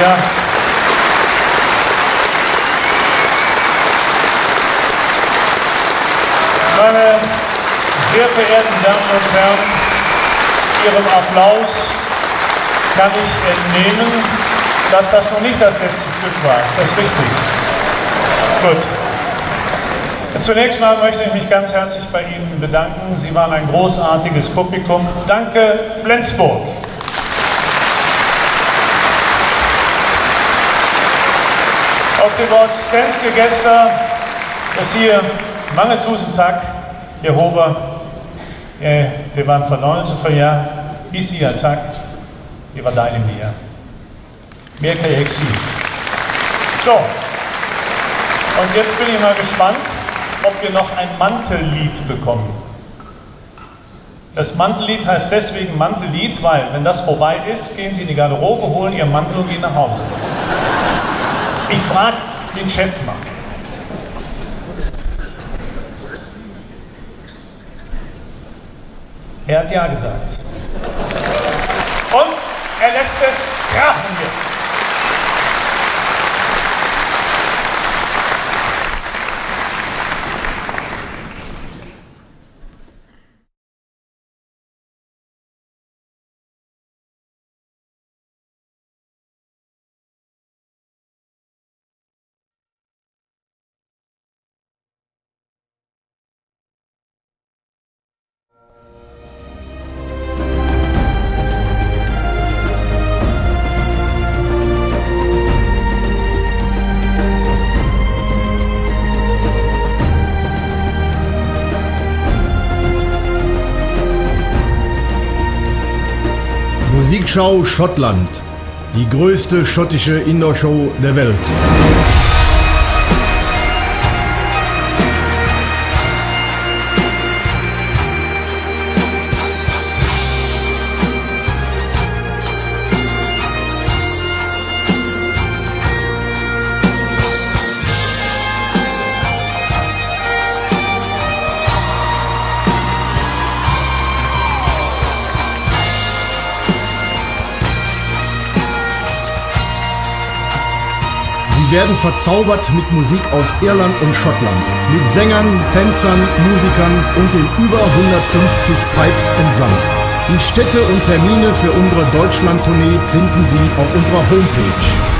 Ja. Meine sehr verehrten Damen und Herren, Ihrem Applaus kann ich entnehmen, dass das noch nicht das letzte Stück war. Das ist richtig. Gut. Zunächst mal möchte ich mich ganz herzlich bei Ihnen bedanken. Sie waren ein großartiges Publikum. Danke, Flensburg. Auf dem Svenske gestern ist hier mange tusen tak Jehova, die waren von 19 Jahren, ist ihr Tag, die war deine Meer. Mehr kann ich sehen. So, und jetzt bin ich mal gespannt, ob wir noch ein Mantellied bekommen. Das Mantellied heißt deswegen Mantellied, weil, wenn das vorbei ist, gehen Sie in die Garderobe, holen Ihren Mantel und gehen nach Hause. Ich frage den Chef mal. Er hat ja gesagt. Und er lässt es krachen jetzt. Musikschau Schottland, die größte schottische Indoor-Show der Welt. Sie werden verzaubert mit Musik aus Irland und Schottland. Mit Sängern, Tänzern, Musikern und den über 150 Pipes and Drums. Die Städte und Termine für unsere Deutschland-Tournee finden Sie auf unserer Homepage.